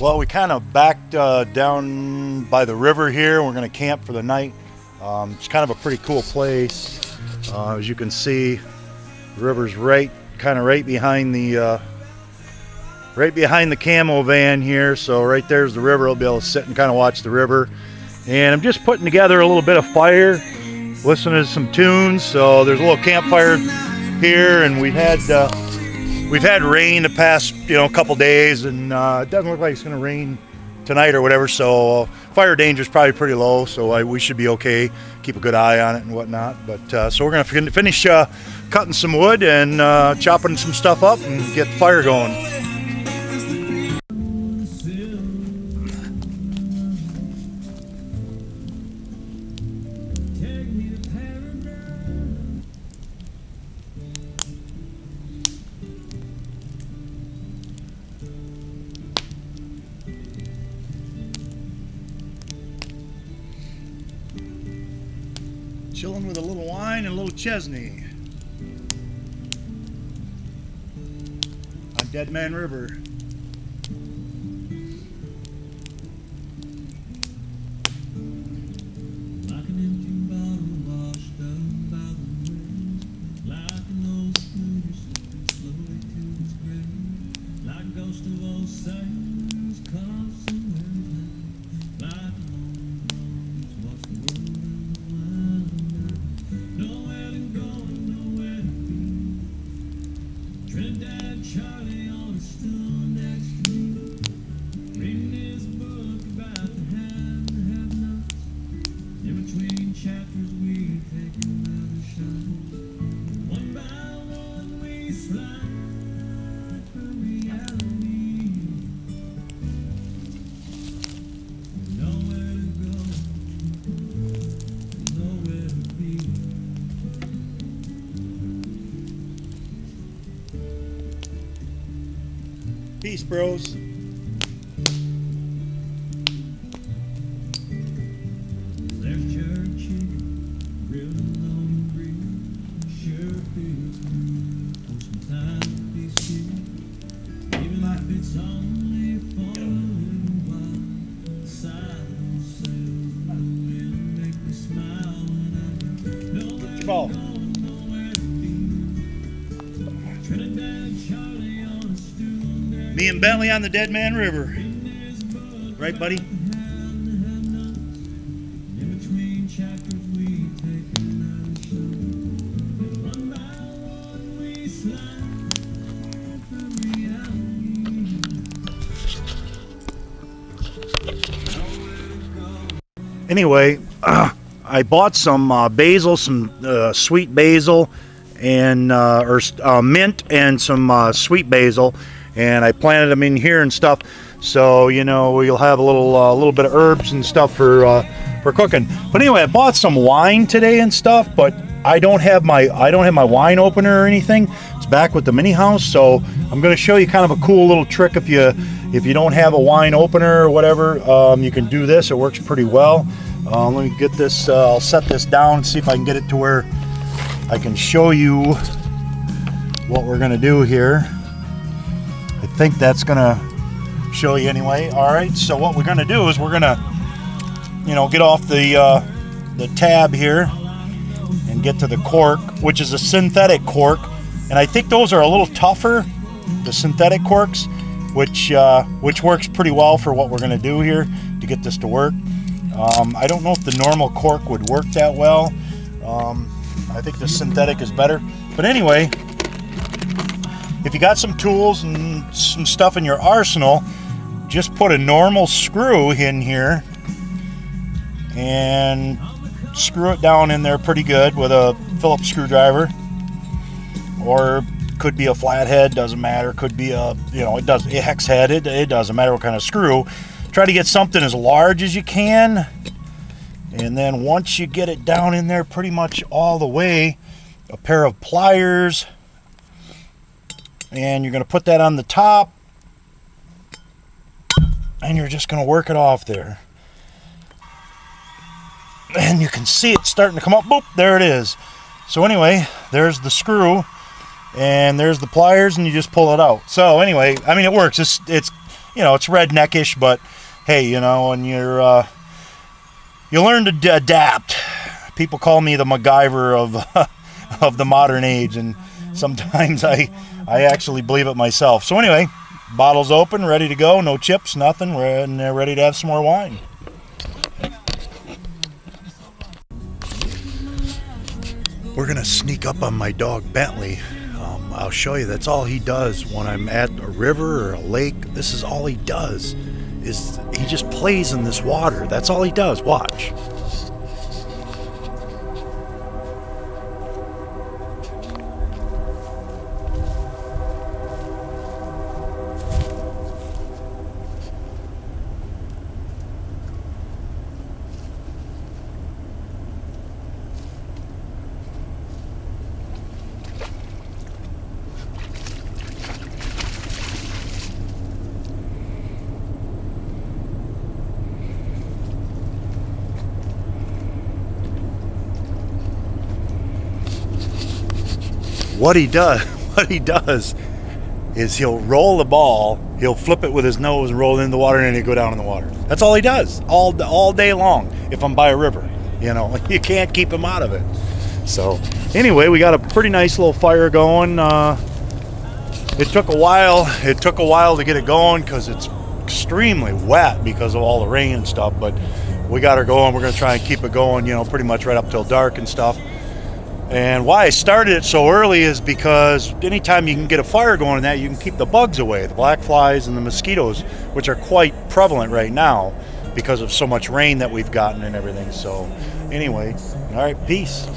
Well, we kind of backed down by the river here. We're going to camp for the night. It's kind of a pretty cool place. As you can see, the river's right behind the camo van here. So right there's the river. We'll be able to sit and kind of watch the river. And I'm just putting together a little bit of fire, listening to some tunes. So there's a little campfire here, and we've had rain the past couple days, and it doesn't look like it's going to rain tonight or whatever. So fire danger is probably pretty low. So we should be okay. Keep a good eye on it and whatnot. But so we're going to finish cutting some wood and chopping some stuff up and get the fire going. Chilling with a little wine and a little Chesney on Dead Man River. Peace, bros. Me and Bentley on the Dead Man River. Right, buddy? Anyway, I bought some basil, some sweet basil, and mint, and some sweet basil. And I planted them in here and stuff, so you'll have a little bit of herbs and stuff for cooking. But anyway, I bought some wine today and stuff, but I don't have my wine opener or anything. It's back with the mini house, so I'm going to show you kind of a cool little trick. If you don't have a wine opener or whatever, you can do this. It works pretty well. Let me get this. I'll set this down and see if I can get it to where I can show you what we're going to do here. I think that's gonna show you anyway. All right, so what we're gonna do is we're gonna get off the tab here and get to the cork, which is a synthetic cork, and I think those are a little tougher, the synthetic corks, which works pretty well for what we're gonna do here to get this to work. I don't know if the normal cork would work that well. I think the synthetic is better, but anyway, if you got some tools and some stuff in your arsenal, just put a normal screw in here and screw it down in there pretty good with a Phillips screwdriver, or could be a flathead, doesn't matter. Could be a a hex head. It doesn't matter what kind of screw. Try to get something as large as you can, and then once you get it down in there pretty much all the way, a pair of pliers. And you're going to put that on the top, and you're just going to work it off there. And you can see it's starting to come up. Boop, there it is. So anyway, there's the screw, and there's the pliers, and you just pull it out. So anyway, I mean, it works. It's you know, it's redneckish, but hey, you know, and you're you learn to adapt. People call me the MacGyver of the modern age, and sometimes I actually believe it myself. So anyway, bottle's open, ready to go, no chips, nothing, and they're ready to have some more wine. We're gonna sneak up on my dog Bentley. I'll show you, that's all he does when I'm at a river or a lake. This is all he does, is he just plays in this water. That's all he does, watch. What he does is he'll roll the ball, he'll flip it with his nose and roll it in the water, and then he'll go down in the water. That's all he does all day long if I'm by a river. You know, you can't keep him out of it. So anyway, we got a pretty nice little fire going. It took a while to get it going because it's extremely wet because of all the rain and stuff, but we got her going. We're going to try and keep it going, you know, pretty much right up till dark and stuff. And why I started it so early is because anytime you can get a fire going in that, you can keep the bugs away, the black flies and the mosquitoes, which are quite prevalent right now because of so much rain that we've gotten and everything. So anyway, all right, peace.